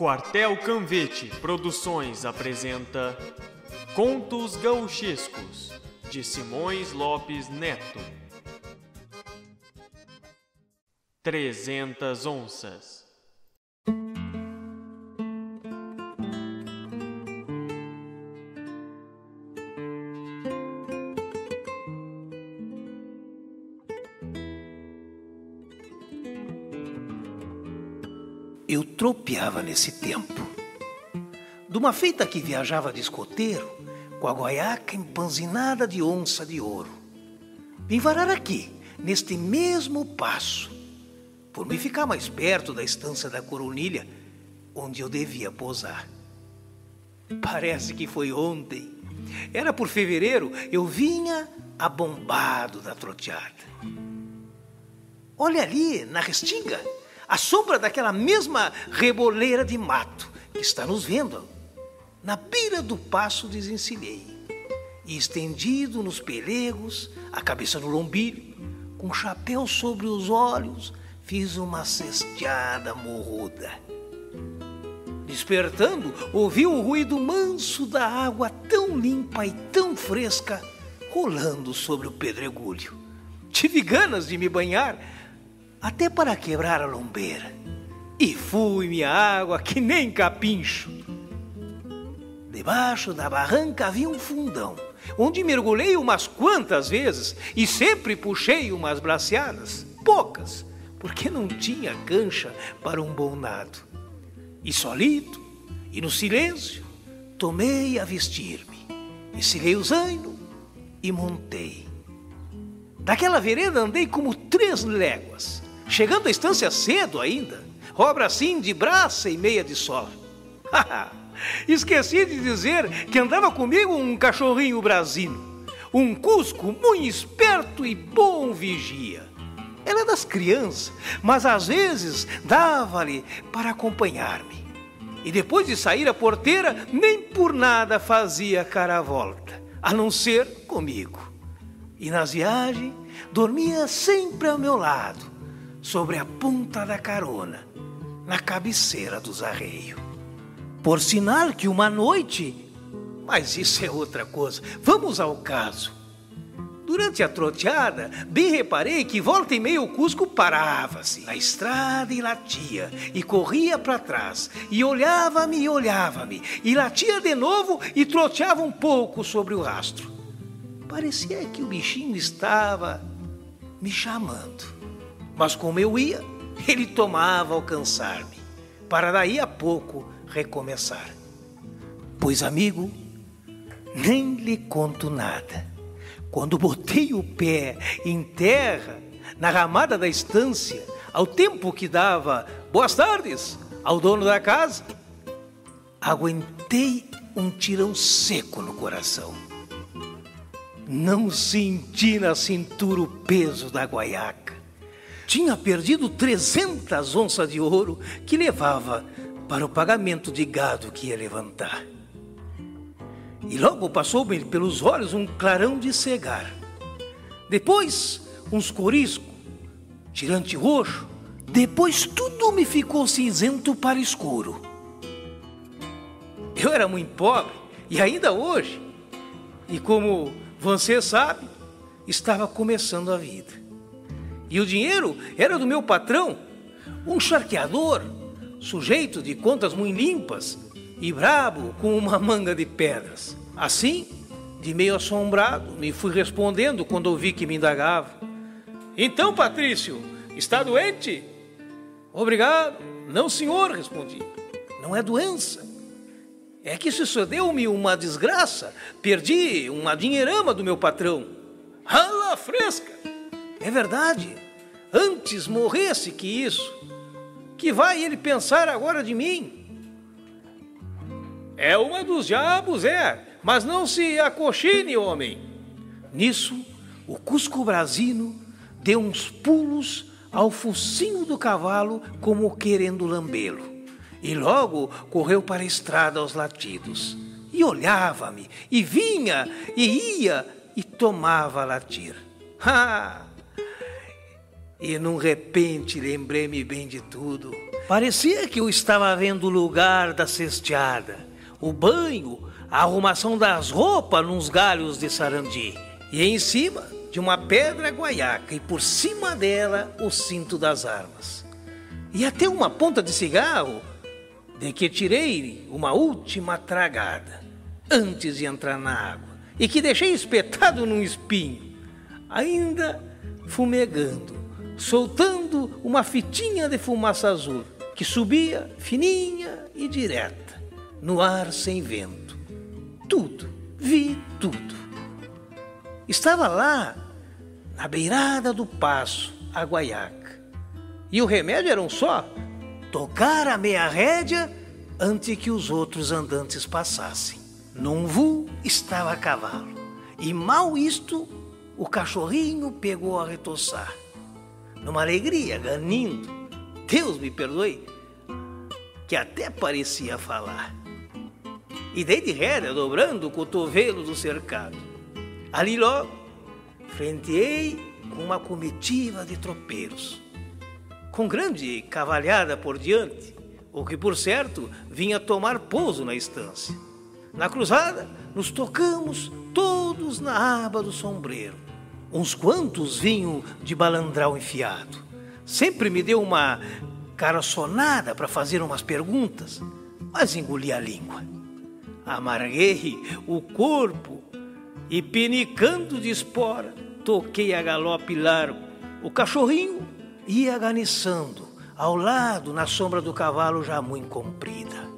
Quartel Canvete Produções apresenta Contos Gauchescos, de Simões Lopes Neto. 300 Onças. Eu tropeava nesse tempo. De uma feita que viajava de escoteiro, com a guaiaca empanzinada de onça de ouro. Vim varar aqui, neste mesmo passo, por me ficar mais perto da estância da Coronilha, onde eu devia pousar. Parece que foi ontem. Era por fevereiro, eu vinha abombado da troteada. Olha ali, na restinga, à sombra daquela mesma reboleira de mato que está nos vendo. Na beira do passo desencilhei e, estendido nos pelegos, a cabeça no lombilho, com o chapéu sobre os olhos, fiz uma cesteada morruda. Despertando, ouvi o ruído manso da água tão limpa e tão fresca rolando sobre o pedregulho. Tive ganas de me banhar, até para quebrar a lombeira, e fui-me à água que nem capincho. Debaixo da barranca havia um fundão, onde mergulhei umas quantas vezes e sempre puxei umas braceadas, poucas, porque não tinha cancha para um bom nado. E solito, e no silêncio, tomei a vestir-me, ensilei o zaino e montei. Daquela vereda andei como 3 léguas, chegando à estância cedo ainda, obra assim de braça e meia de sol. Esqueci de dizer que andava comigo um cachorrinho brasino, um cusco muito esperto e bom vigia. Era das crianças, mas às vezes dava-lhe para acompanhar-me. E depois de sair à porteira, nem por nada fazia cara-volta, a não ser comigo. E nas viagens, dormia sempre ao meu lado, sobre a ponta da carona, na cabeceira dos arreios. Por sinal que uma noite... Mas isso é outra coisa. Vamos ao caso. Durante a troteada, bem reparei que volta e meia o Cusco parava-se na estrada e latia, e corria para trás, e olhava-me, e latia de novo e troteava um pouco sobre o rastro. Parecia que o bichinho estava me chamando. Mas como eu ia, ele tomava alcançar-me, para daí a pouco recomeçar. Pois, amigo, nem lhe conto nada. Quando botei o pé em terra, na ramada da estância, ao tempo que dava boas tardes ao dono da casa, aguentei um tirão seco no coração. Não senti na cintura o peso da guaiaca. Tinha perdido 300 onças de ouro que levava para o pagamento de gado que ia levantar. E logo passou-me pelos olhos um clarão de cegar. Depois, uns corisco, tirante roxo. Depois tudo me ficou cinzento para escuro. Eu era muito pobre, e ainda hoje. E como... você sabe, estava começando a vida. E o dinheiro era do meu patrão, um charqueador, sujeito de contas muito limpas e brabo com uma manga de pedras. Assim, de meio assombrado, me fui respondendo quando ouvi que me indagava. Então, Patrício, está doente? Obrigado. Não, senhor, respondi. Não é doença. É que sucedeu-me uma desgraça, perdi uma dinheirama do meu patrão. Rala fresca! É verdade, antes morresse que isso. Que vai ele pensar agora de mim? É uma dos diabos, é, mas não se acochine, homem. Nisso, o Cusco Brasino deu uns pulos ao focinho do cavalo como querendo lambê-lo. E logo correu para a estrada aos latidos, e olhava-me, e vinha, e ia, e tomava a latir. E, num repente, lembrei-me bem de tudo. Parecia que eu estava vendo o lugar da cesteada, o banho, a arrumação das roupas nos galhos de sarandi. E em cima, de uma pedra guaiaca, e por cima dela, o cinto das armas. E até uma ponta de cigarro, de que tirei uma última tragada, antes de entrar na água, e que deixei espetado num espinho, ainda fumegando, soltando uma fitinha de fumaça azul, que subia fininha e direta, no ar sem vento. Tudo, vi tudo. Estava lá, na beirada do passo, a guaiaca. E o remédio era um só, tocar a meia rédea antes que os outros andantes passassem. Num vu estava a cavalo, e mal isto, o cachorrinho pegou a retoçar. Numa alegria, ganindo, Deus me perdoe, que até parecia falar. E dei de rédea, dobrando o cotovelo do cercado. Ali logo, frenteei com uma comitiva de tropeiros, com grande cavalhada por diante, o que, por certo, vinha tomar pouso na estância. Na cruzada, nos tocamos todos na aba do sombreiro. Uns quantos vinham de balandral enfiado. Sempre me deu uma caraçonada para fazer umas perguntas, mas engoli a língua. Amarguei o corpo e, pinicando de espora, toquei a galope largo. O cachorrinho ia ganiçando, ao lado, na sombra do cavalo já muito comprida.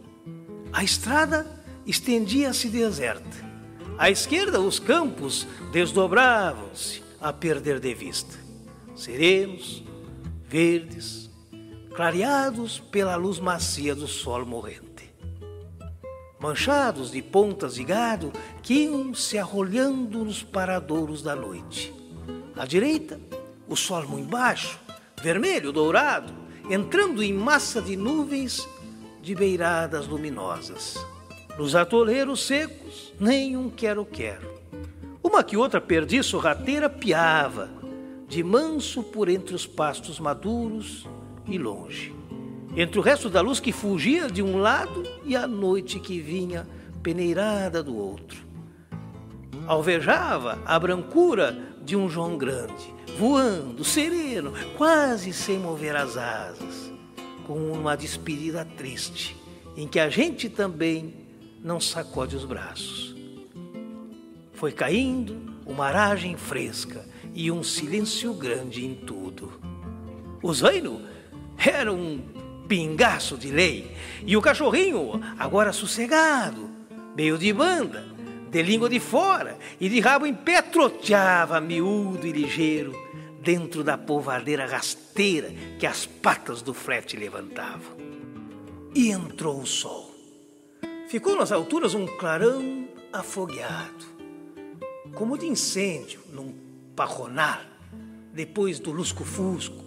A estrada estendia-se deserta. À esquerda, os campos desdobravam-se a perder de vista, serenos, verdes, clareados pela luz macia do sol morrente, manchados de pontas de gado que iam se arrolhando nos paradouros da noite. À direita, o sol muito baixo, vermelho, dourado, entrando em massa de nuvens de beiradas luminosas. Nos atoleiros secos, nenhum quero-quero. Uma que outra perdiz sorrateira piava, de manso por entre os pastos maduros e longe, entre o resto da luz que fugia de um lado e a noite que vinha peneirada do outro. Alvejava a brancura de um João Grande, voando, sereno, quase sem mover as asas, com uma despedida triste, em que a gente também não sacode os braços. Foi caindo uma aragem fresca e um silêncio grande em tudo. O zaino era um pingaço de lei, e o cachorrinho, agora sossegado, meio de banda, de língua de fora e de rabo em pé, troteava miúdo e ligeiro dentro da polvadeira rasteira que as patas do flete levantavam. E entrou o sol. Ficou nas alturas um clarão afogueado, como de incêndio num parronal, depois do lusco-fusco.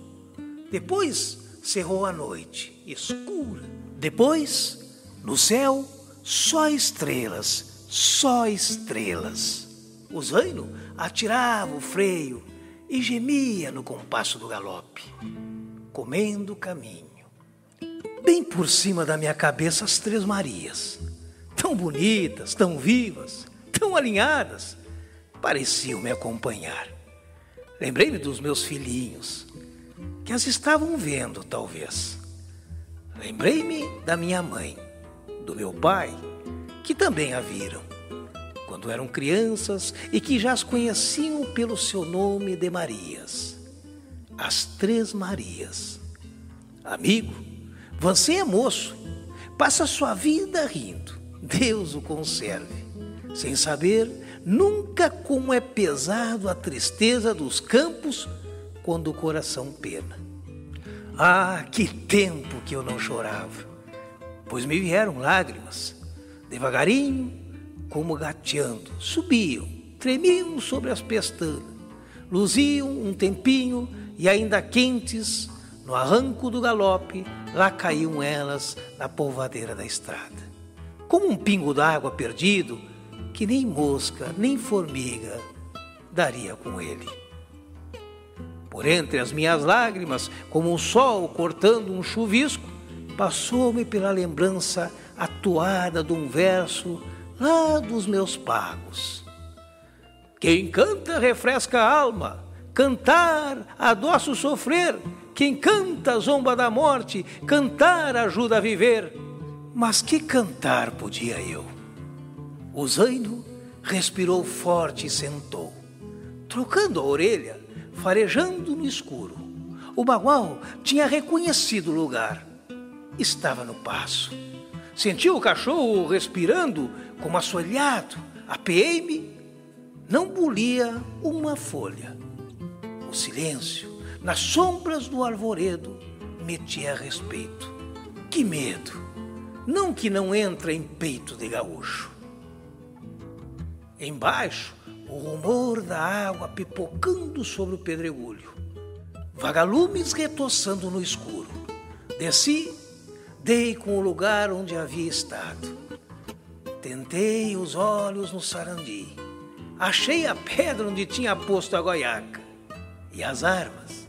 Depois cerrou a noite, escura. Depois, no céu, só estrelas, só estrelas. O zaino atirava o freio e gemia no compasso do galope, comendo o caminho. Bem por cima da minha cabeça, as Três Marias, tão bonitas, tão vivas, tão alinhadas, pareciam me acompanhar. Lembrei-me dos meus filhinhos, que as estavam vendo, talvez. Lembrei-me da minha mãe, do meu pai, que também a viram, quando eram crianças e que já as conheciam pelo seu nome de Marias. As Três Marias. Amigo, você é moço, passa sua vida rindo. Deus o conserve, sem saber nunca como é pesado a tristeza dos campos quando o coração pena. Ah, que tempo que eu não chorava, pois me vieram lágrimas, devagarinho, como gateando, subiam, tremiam sobre as pestanas, luziam um tempinho e ainda quentes, no arranco do galope, lá caíam elas na polvadeira da estrada, como um pingo d'água perdido, que nem mosca, nem formiga daria com ele. Por entre as minhas lágrimas, como um sol cortando um chuvisco, passou-me pela lembrança a toada de um verso lá dos meus pagos. Quem canta refresca a alma, cantar adoça o sofrer, quem canta zomba da morte, cantar ajuda a viver. Mas que cantar podia eu? O zaino respirou forte e sentou, trocando a orelha, farejando no escuro. O bagual tinha reconhecido o lugar. Estava no passo. Sentiu o cachorro respirando como assolhado. Apeei-me, não bulia uma folha. O silêncio, nas sombras do arvoredo, metia respeito. Que medo! Não que não entra em peito de gaúcho. Embaixo, o rumor da água pipocando sobre o pedregulho. Vagalumes retoçando no escuro. Desci, dei com o lugar onde havia estado. Tentei os olhos no sarandi. Achei a pedra onde tinha posto a goiaca. E as armas.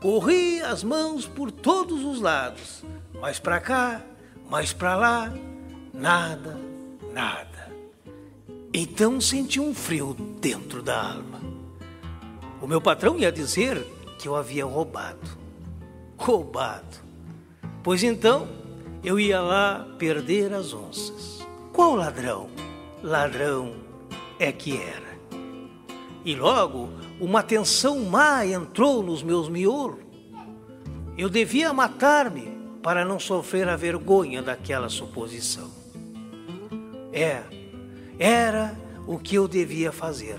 Corri as mãos por todos os lados. Mais para cá, mais para lá. Nada, nada. Então senti um frio dentro da alma. O meu patrão ia dizer que eu havia roubado. Roubado. Pois então, eu ia lá perder as onças. Qual ladrão? Ladrão é que era. E logo, uma tensão má entrou nos meus miolos. Eu devia matar-me para não sofrer a vergonha daquela suposição. Era o que eu devia fazer,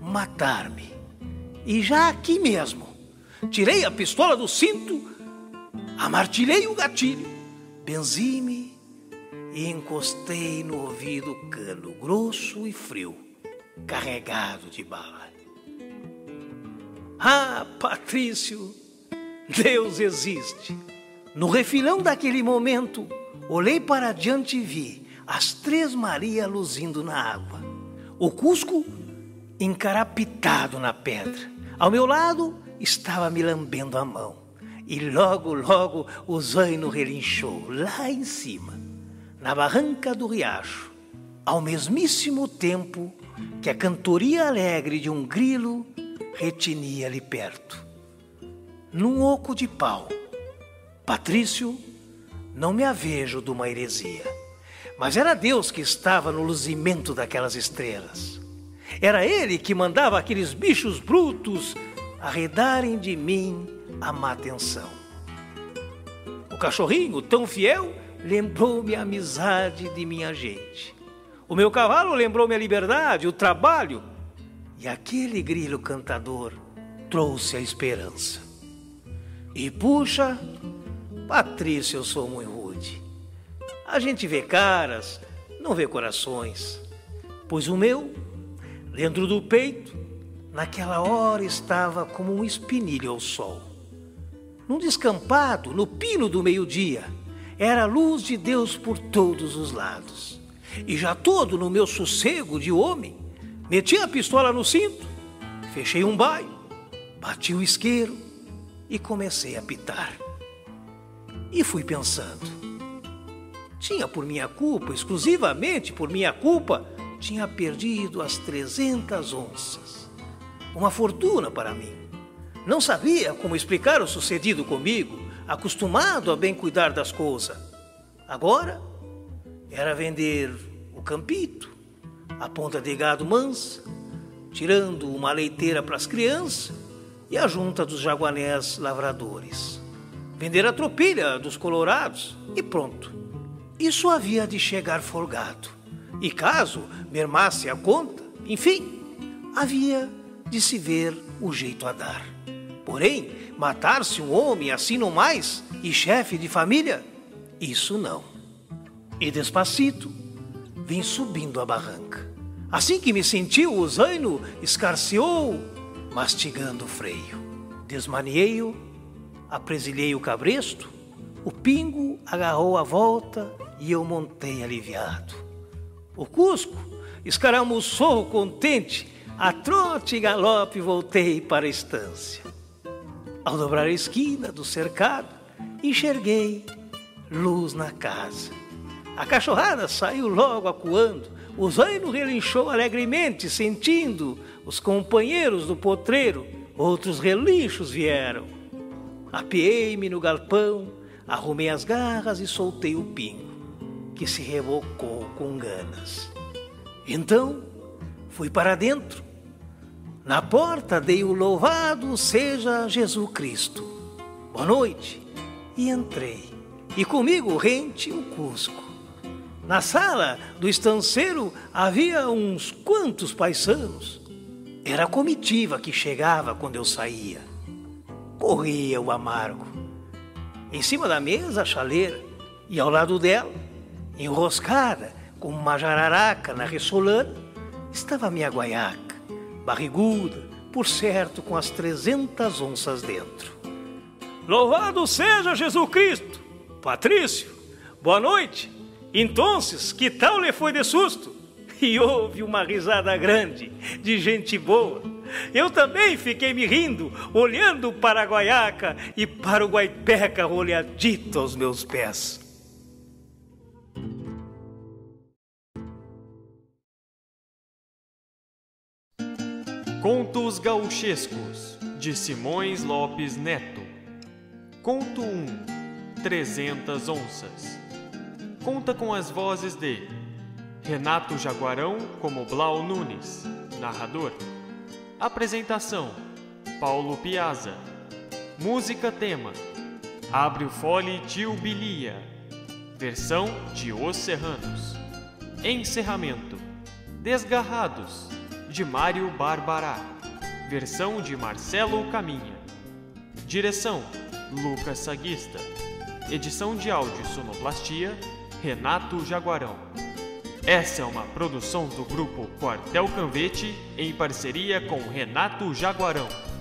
matar-me. E já aqui mesmo, tirei a pistola do cinto, amartilhei o gatilho, benzi-me e encostei no ouvido o cano grosso e frio, carregado de bala. Ah, Patrício, Deus existe! No refilão daquele momento, olhei para adiante e vi as três Maria luzindo na água. O Cusco encarapitado na pedra. Ao meu lado estava me lambendo a mão. E logo o zaino relinchou lá em cima, na barranca do riacho, ao mesmíssimo tempo que a cantoria alegre de um grilo retinia ali perto. Num oco de pau. Patrício, não me avejo de uma heresia. Mas era Deus que estava no luzimento daquelas estrelas. Era Ele que mandava aqueles bichos brutos arredarem de mim a má tensão. O cachorrinho, tão fiel, lembrou-me a amizade de minha gente. O meu cavalo lembrou-me a liberdade, o trabalho. E aquele grilo cantador trouxe a esperança. E puxa, Patrício, eu sou muito rude. A gente vê caras, não vê corações. Pois o meu, dentro do peito, naquela hora estava como um espinilho ao sol. Num descampado, no pino do meio-dia, era a luz de Deus por todos os lados. E já todo no meu sossego de homem, meti a pistola no cinto, fechei um baio, bati o isqueiro e comecei a pitar. E fui pensando. Tinha por minha culpa, exclusivamente por minha culpa, tinha perdido as 300 onças. Uma fortuna para mim. Não sabia como explicar o sucedido comigo, acostumado a bem cuidar das coisas. Agora, era vender o campito, a ponta de gado mansa, tirando uma leiteira para as crianças e a junta dos jaguanés lavradores. Vender a tropilha dos colorados e pronto. Isso havia de chegar folgado, e caso mermasse a conta, enfim, havia de se ver o jeito a dar. Porém, matar-se um homem assim não mais e chefe de família, isso não. E despacito, vim subindo a barranca. Assim que me sentiu, o zaino escarceou, mastigando o freio. Desmaniei-o, apresilhei o cabresto, o pingo agarrou a volta e eu montei aliviado. O Cusco escaramuçou contente, a trote e galope voltei para a estância. Ao dobrar a esquina do cercado, enxerguei luz na casa. A cachorrada saiu logo acuando. O zaino relinchou alegremente, sentindo os companheiros do potreiro. Outros relinchos vieram. Apiei-me no galpão, arrumei as garras e soltei o pingo, que se rebocou com ganas. Então, fui para dentro. Na porta dei o louvado seja Jesus Cristo. Boa noite. E entrei. E comigo rente o Cusco. Na sala do estanceiro havia uns quantos paisanos. Era a comitiva que chegava quando eu saía. Corria o amargo. Em cima da mesa a chaleira e ao lado dela, enroscada como uma jararaca na ressolana, estava a minha guaiaca, barriguda, por certo com as 300 onças dentro. Louvado seja Jesus Cristo! Patrício, boa noite! Entonces, que tal lhe foi de susto? E houve uma risada grande, de gente boa. Eu também fiquei me rindo, olhando para a guaiaca e para o guaipeca roleadito aos meus pés. Contos Gauchescos, de Simões Lopes Neto. Conto 1. 300 onças. Conta com as vozes de Renato Jaguarão como Blau Nunes, narrador. Apresentação: Paulo Piazza. Música tema: Abre o Fole de Ubilia, versão de Os Serranos. Encerramento: Desgarrados, de Mário Barbará, versão de Marcelo Caminha. Direção: Lucas Saguista. Edição de áudio e sonoplastia: Renato Jaguarão. Essa é uma produção do grupo Quartel Canvete em parceria com Renato Jaguarão.